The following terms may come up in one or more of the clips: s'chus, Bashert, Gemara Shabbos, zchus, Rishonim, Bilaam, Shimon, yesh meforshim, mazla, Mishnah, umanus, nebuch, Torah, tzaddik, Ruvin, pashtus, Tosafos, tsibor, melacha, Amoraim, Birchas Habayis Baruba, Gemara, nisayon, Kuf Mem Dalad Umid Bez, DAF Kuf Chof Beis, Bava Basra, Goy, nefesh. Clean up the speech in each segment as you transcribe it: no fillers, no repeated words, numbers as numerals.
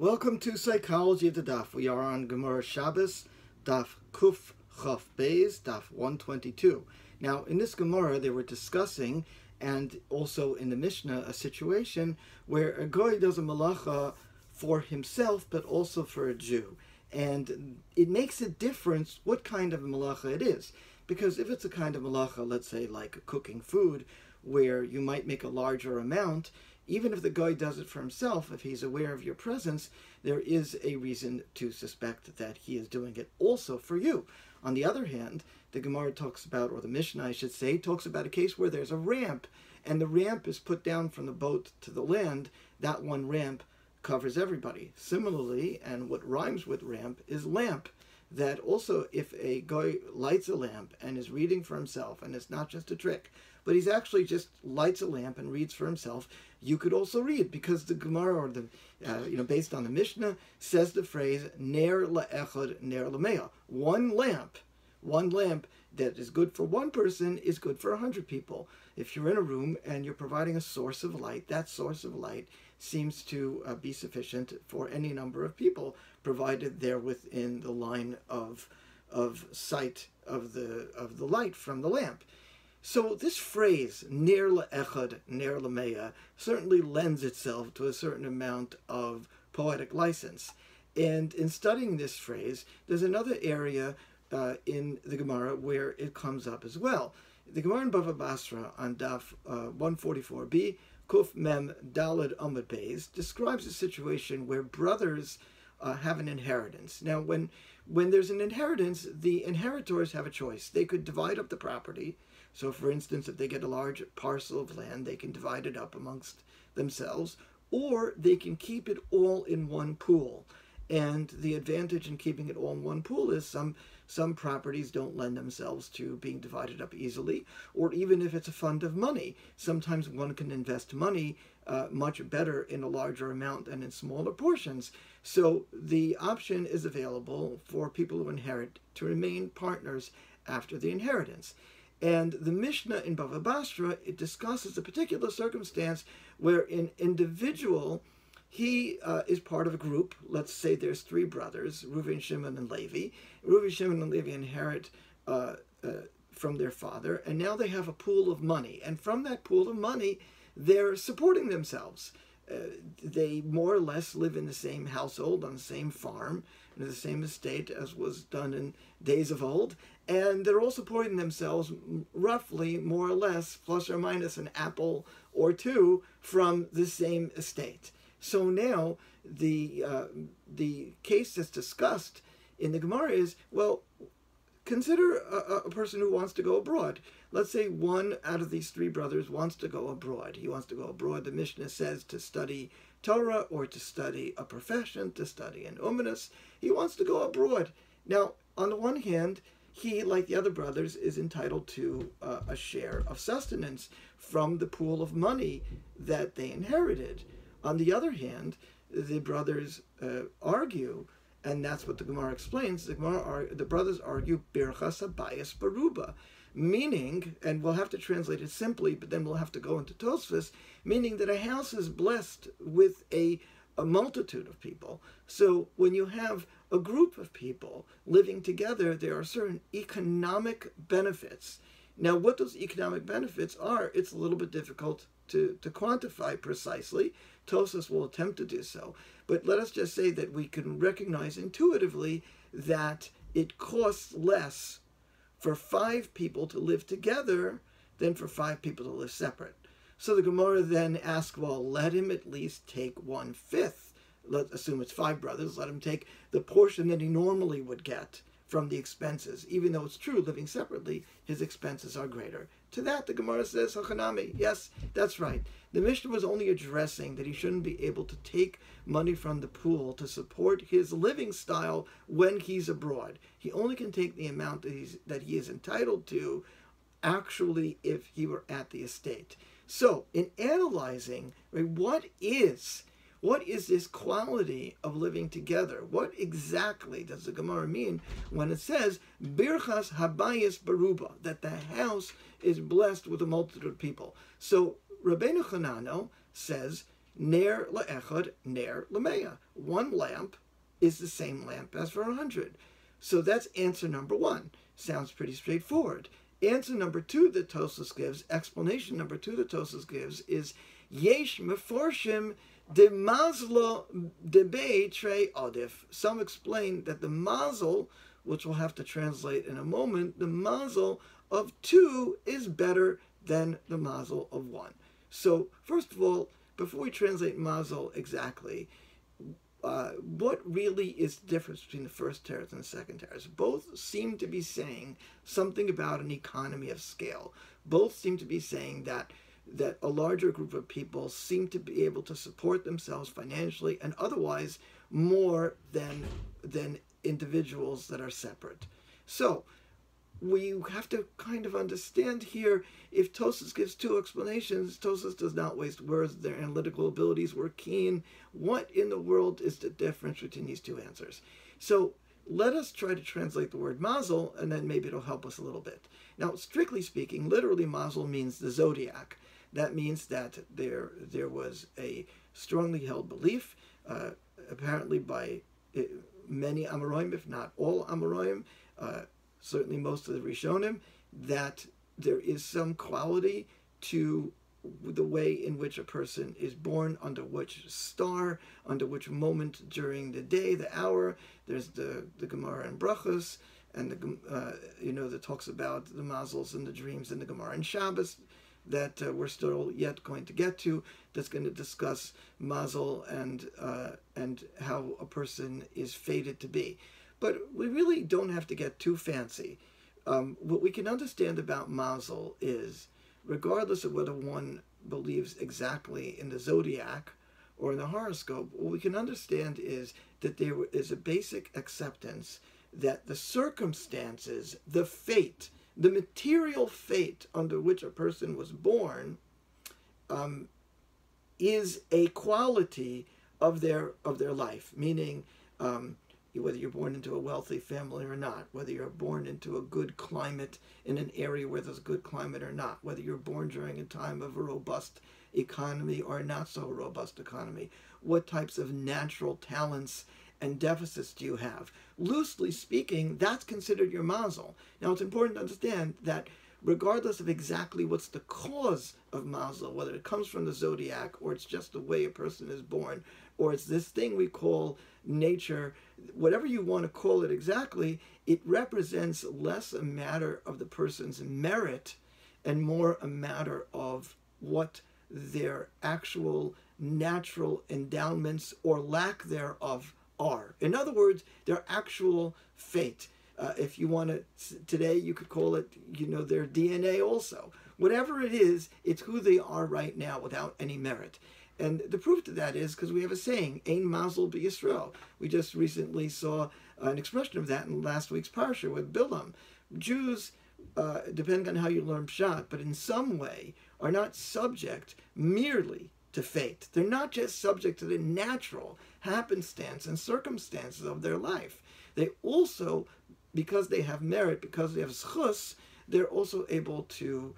Welcome to Psychology of the DAF. We are on Gemara Shabbos, DAF Kuf Chof Beis, DAF 122. Now, in this Gemara, they were discussing, and also in the Mishnah, a situation where a Goy does a melacha for himself, but also for a Jew. And it makes a difference what kind of melacha it is. Because if it's a kind of melacha, let's say like cooking food, where you might make a larger amount, even if the Goy does it for himself, if he's aware of your presence, there is a reason to suspect that he is doing it also for you. On the other hand, the Gemara talks about, or the Mishnah I should say, talks about a case where there's a ramp, and the ramp is put down from the boat to the land. That one ramp covers everybody. Similarly, and what rhymes with ramp is lamp. That also, if a Goy lights a lamp and is reading for himself, and it's not just a trick, but he's actually just lights a lamp and reads for himself, you could also read, because the Gemara, or the based on the Mishnah, says the phrase ner la'echad ner lameah. One lamp that is good for one person is good for 100 people. If you're in a room and you're providing a source of light, that source of light seems to be sufficient for any number of people, provided they're within the line of sight of the light from the lamp. So this phrase, ner le'echad, ner le'meah, certainly lends itself to a certain amount of poetic license. And in studying this phrase, there's another area in the Gemara where it comes up as well. The Gemara in Bava Basra on Daf 144b, Kuf Mem Dalad Umid Bez, describes a situation where brothers have an inheritance. Now, when there's an inheritance, the inheritors have a choice. They could divide up the property. So, for instance, if they get a large parcel of land, they can divide it up amongst themselves, or they can keep it all in one pool. And the advantage in keeping it all in one pool is some properties don't lend themselves to being divided up easily, or even if it's a fund of money. Sometimes one can invest money much better in a larger amount than in smaller portions. So the option is available for people who inherit to remain partners after the inheritance. And the Mishnah in Bava Basra, it discusses a particular circumstance where an individual, he is part of a group. Let's say there's three brothers, Ruvin, Shimon, and Levi. Ruvin, Shimon, and Levi inherit from their father, and now they have a pool of money. And from that pool of money, they're supporting themselves. They more or less live in the same household, on the same farm, in the same estate as was done in days of old. And they're all supporting themselves roughly, more or less, plus or minus an apple or two from the same estate. So now the case that's discussed in the Gemara is, well, consider a person who wants to go abroad. Let's say one out of these three brothers wants to go abroad. He wants to go abroad, the Mishnah says, to study Torah or to study a profession, to study an umanus. He wants to go abroad. Now, on the one hand, he, like the other brothers, is entitled to a share of sustenance from the pool of money that they inherited. On the other hand, the brothers argue, and that's what the Gemara explains, the brothers argue Birchas Habayis Baruba, meaning, and we'll have to translate it simply, but then we'll have to go into Tosafos, meaning that a house is blessed with a multitude of people. So when you have a group of people living together, there are certain economic benefits. Now, what those economic benefits are, it's a little bit difficult to quantify precisely. Tosafos will attempt to do so. But let us just say that we can recognize intuitively that it costs less for five people to live together than for five people to live separate. So the Gemara then asks, well, let him at least take 1/5. Let's assume it's five brothers. Let him take the portion that he normally would get from the expenses. Even though it's true, living separately, his expenses are greater. To that, the Gemara says, Hachanami, yes, that's right. The Mishnah was only addressing that he shouldn't be able to take money from the pool to support his living style when he's abroad. He only can take the amount that he is entitled to, actually, if he were at the estate. So, in analyzing, right, what is this quality of living together? What exactly does the Gemara mean when it says, Birchas Habayis Baruba, that the house is blessed with a multitude of people? So Rabbeinu Chanano says, ner le'echad, ner le'mea. One lamp is the same lamp as for 100. So that's answer number one. Sounds pretty straightforward. Answer number two that Tosafos gives, explanation number two that Tosafos gives is yesh meforshim de mazla de bei trei odif. Some explain that the mazel, which we'll have to translate in a moment, the mazel of two is better than the mazel of one. So first of all, before we translate mazel exactly, what really is the difference between the first teretz and the second teretz? Both seem to be saying something about an economy of scale. Both seem to be saying that a larger group of people seem to be able to support themselves financially and otherwise more than individuals that are separate. So we have to kind of understand here, if Tosafos gives two explanations, Tosafos does not waste words, their analytical abilities were keen. What in the world is the difference between these two answers? So let us try to translate the word mazel, and then maybe it'll help us a little bit. Now, strictly speaking, literally mazel means the zodiac. That means that there was a strongly held belief, apparently by many Amoraim, if not all Amoraim, certainly most of the Rishonim, that there is some quality to the way in which a person is born, under which star, under which moment during the day, the hour. There's the Gemara and brachos, and that talks about the mazels and the dreams in the Gemara and Shabbos that we're still yet going to get to. That's going to discuss mazel and how a person is fated to be. But we really don't have to get too fancy. What we can understand about mazel is, regardless of whether one believes exactly in the zodiac or in the horoscope, what we can understand is that there is a basic acceptance that the circumstances, the fate, the material fate under which a person was born, is a quality of their life, meaning, whether you're born into a wealthy family or not, whether you're born into a good climate in an area where there's good climate or not, whether you're born during a time of a robust economy or not so robust economy, what types of natural talents and deficits do you have? Loosely speaking, that's considered your mazel. Now, it's important to understand that regardless of exactly what's the cause of mazel, whether it comes from the zodiac or it's just the way a person is born, or it's this thing we call nature, whatever you want to call it exactly, it represents less a matter of the person's merit and more a matter of what their actual natural endowments or lack thereof are. In other words, their actual fate. If you want to, today you could call it, their DNA also. Whatever it is, it's who they are right now without any merit. And the proof to that is because we have a saying, Ein Mazel be Israel. We just recently saw an expression of that in last week's parsha with Bilaam. Jews, depending on how you learn pshat, but in some way are not subject merely to fate. They're not just subject to the natural happenstance and circumstances of their life. They also, because they have merit, because they have s'chus, they're also able to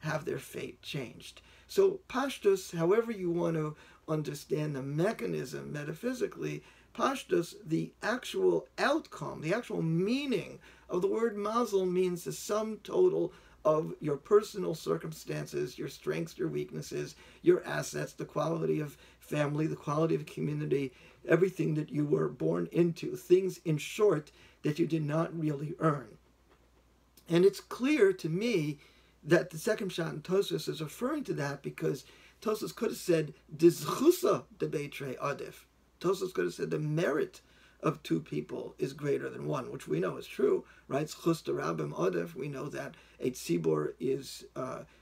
have their fate changed. So pashtus, however you want to understand the mechanism metaphysically, pashtus, the actual outcome, the actual meaning of the word mazel means the sum total of your personal circumstances, your strengths, your weaknesses, your assets, the quality of family, the quality of community, everything that you were born into, things in short that you did not really earn. And it's clear to me that the second pshat in Tosafos is referring to that, because Tosafos could have said, "Dizchusa debetre adif." Tosafos could have said the merit of two people is greater than one, which we know is true, right? Zchus derabim adif. We know that a tsibor is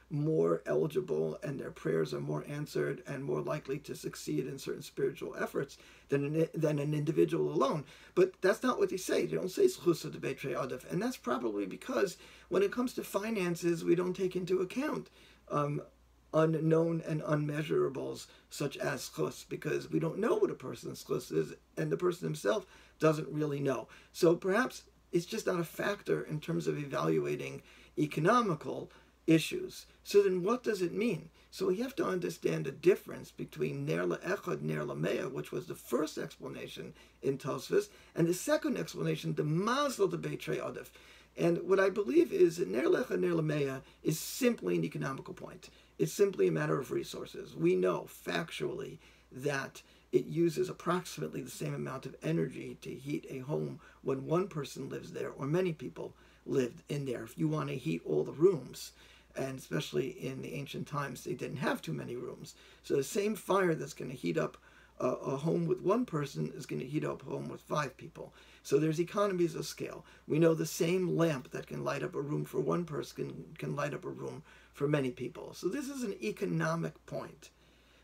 more eligible and their prayers are more answered and more likely to succeed in certain spiritual efforts than an individual alone. But that's not what they say. They don't say zchus debetre adif. And that's probably because when it comes to finances, we don't take into account unknown and unmeasurables such as s'chus, because we don't know what a person's s'chus is, and the person himself doesn't really know. So perhaps it's just not a factor in terms of evaluating economical issues. So then what does it mean? So we have to understand the difference between ner le'echad, ner le'mea, which was the first explanation in Tosafos, and the second explanation, the mazla de betrei adif. And what I believe is that ner le'echad, ner le'mea is simply an economical point. It's simply a matter of resources. We know factually that it uses approximately the same amount of energy to heat a home when one person lives there or many people lived in there. If you want to heat all the rooms, and especially in the ancient times, they didn't have too many rooms. So the same fire that's going to heat up a home with one person is going to heat up a home with five people. So there's economies of scale. We know the same lamp that can light up a room for one person can light up a room for many people. So this is an economic point.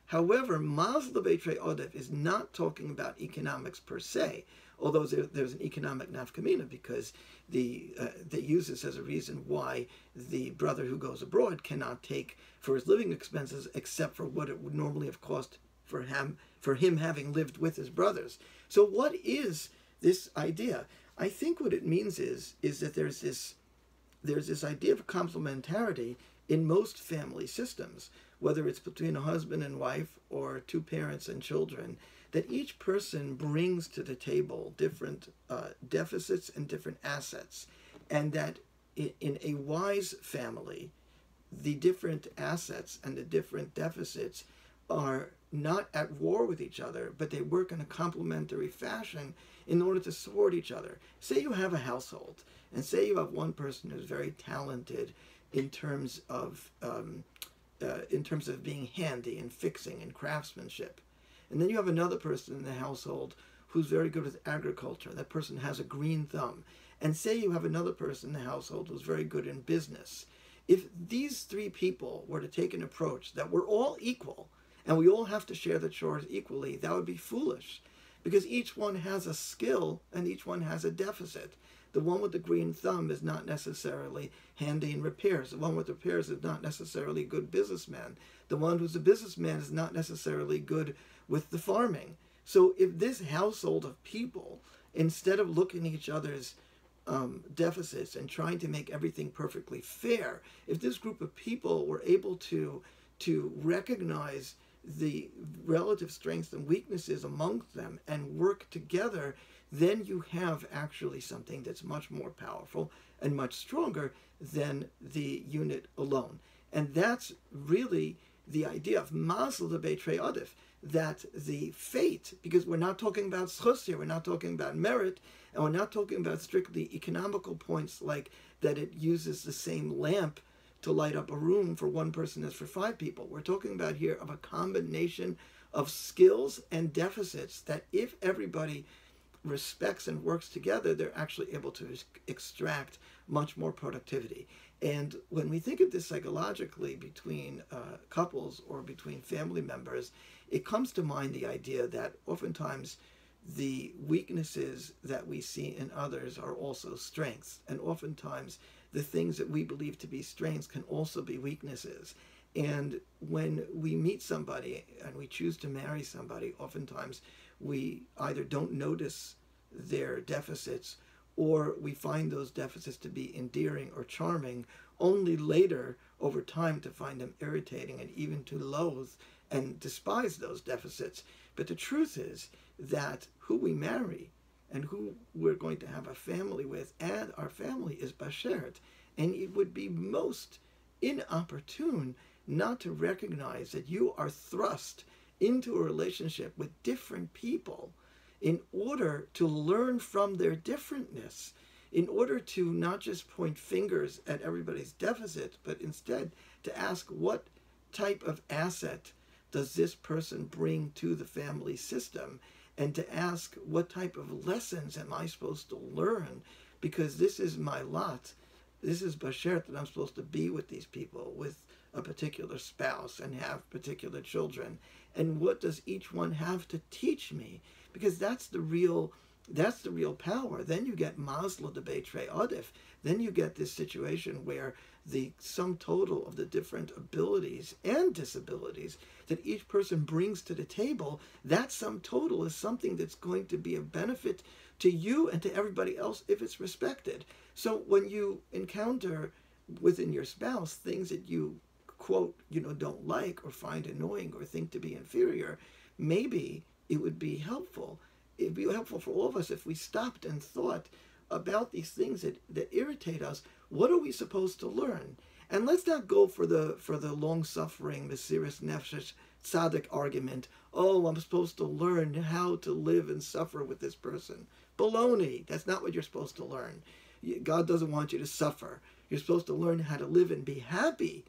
However, mazla b'trei odef is not talking about economics per se, although there's an economic nafkamina, because they use this as a reason why the brother who goes abroad cannot take for his living expenses except for what it would normally have cost for him having lived with his brothers. So what is this idea? I think what it means is that there's this idea of complementarity in most family systems, whether it's between a husband and wife or two parents and children, that each person brings to the table different deficits and different assets, and that in a wise family, the different assets and the different deficits are not at war with each other, but they work in a complementary fashion in order to support each other. Say you have a household, and say you have one person who's very talented in terms of being handy and fixing and craftsmanship. And then you have another person in the household who's very good with agriculture. That person has a green thumb. And say you have another person in the household who's very good in business. If these three people were to take an approach that we're all equal and we all have to share the chores equally, that would be foolish, because each one has a skill and each one has a deficit. The one with the green thumb is not necessarily handy in repairs. The one with repairs is not necessarily a good businessman. The one who's a businessman is not necessarily good with the farming. So if this household of people, instead of looking at each other's deficits and trying to make everything perfectly fair, if this group of people were able to recognize the relative strengths and weaknesses amongst them and work together, then you have actually something that's much more powerful and much stronger than the unit alone. And that's really the idea of mazla b'trei adif, that the fate, because we're not talking about s'chus here, we're not talking about merit, and we're not talking about strictly economical points like that it uses the same lamp to light up a room for one person as for five people. We're talking about here of a combination of skills and deficits that if everybody respects and works together, they're actually able to extract much more productivity. And when we think of this psychologically between couples or between family members, it comes to mind the idea that oftentimes the weaknesses that we see in others are also strengths, and oftentimes the things that we believe to be strengths can also be weaknesses. And when we meet somebody and we choose to marry somebody, oftentimes we either don't notice their deficits or we find those deficits to be endearing or charming, only later over time to find them irritating and even to loathe and despise those deficits. But the truth is that who we marry and who we're going to have a family with and our family is Bashert. And it would be most inopportune not to recognize that you are thrust into a relationship with different people in order to learn from their differentness, in order to not just point fingers at everybody's deficits, but instead to ask what type of asset does this person bring to the family system, and to ask what type of lessons am I supposed to learn, because this is my lot. This is Bashert, that I'm supposed to be with these people, with a particular spouse and have particular children. And what does each one have to teach me? Because that's the real power. Then you get mazla b'trei adif. Then you get this situation where the sum total of the different abilities and disabilities that each person brings to the table, that sum total is something that's going to be a benefit to you and to everybody else if it's respected. So when you encounter within your spouse things that you, quote, you know, don't like or find annoying or think to be inferior, maybe it would be helpful. It'd be helpful for all of us if we stopped and thought about these things that irritate us. What are we supposed to learn? And let's not go for the long-suffering, the serious nefesh tzaddik argument. Oh, I'm supposed to learn how to live and suffer with this person. Baloney. That's not what you're supposed to learn. God doesn't want you to suffer. You're supposed to learn how to live and be happy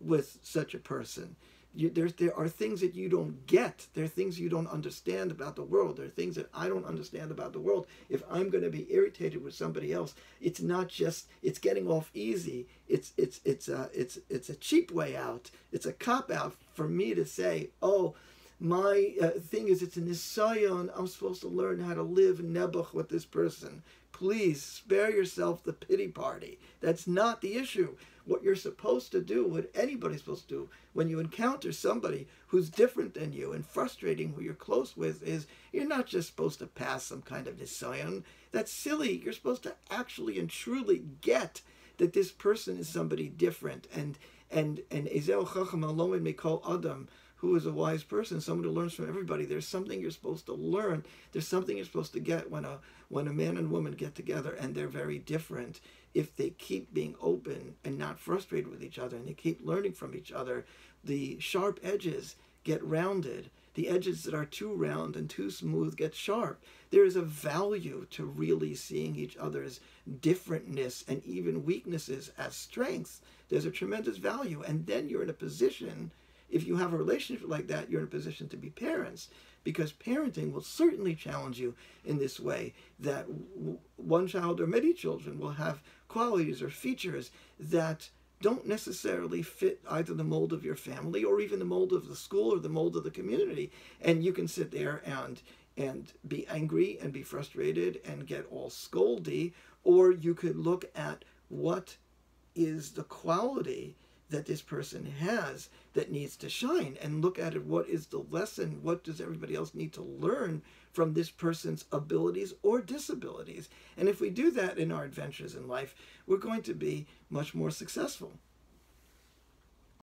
with such a person. There are things that you don't get. There are things you don't understand about the world. There are things that I don't understand about the world. If I'm going to be irritated with somebody else, it's not just it's getting off easy. It's a cheap way out. It's a cop out for me to say, oh, my thing is it's a nisayon. I'm supposed to learn how to live nebuch with this person. Please spare yourself the pity party. That's not the issue. What you're supposed to do, what anybody's supposed to do, when you encounter somebody who's different than you and frustrating who you're close with is you're not just supposed to pass some kind of nisayon. That's silly. You're supposed to actually and truly get that this person is somebody different. And Ezel Chacham Alomed Mikol Adam, who is a wise person, someone who learns from everybody. There's something you're supposed to learn. There's something you're supposed to get when a man and woman get together and they're very different. If they keep being open and not frustrated with each other and they keep learning from each other, the sharp edges get rounded. The edges that are too round and too smooth get sharp. There is a value to really seeing each other's differentness and even weaknesses as strengths. There's a tremendous value. And then you're in a position, if you have a relationship like that, you're in a position to be parents, because parenting will certainly challenge you in this way, that one child or many children will have qualities or features that don't necessarily fit either the mold of your family or even the mold of the school or the mold of the community. And you can sit there and be angry and be frustrated and get all scoldy, or you could look at what is the quality that this person has that needs to shine, and look at it. What is the lesson? What does everybody else need to learn from this person's abilities or disabilities? And if we do that in our adventures in life, we're going to be much more successful.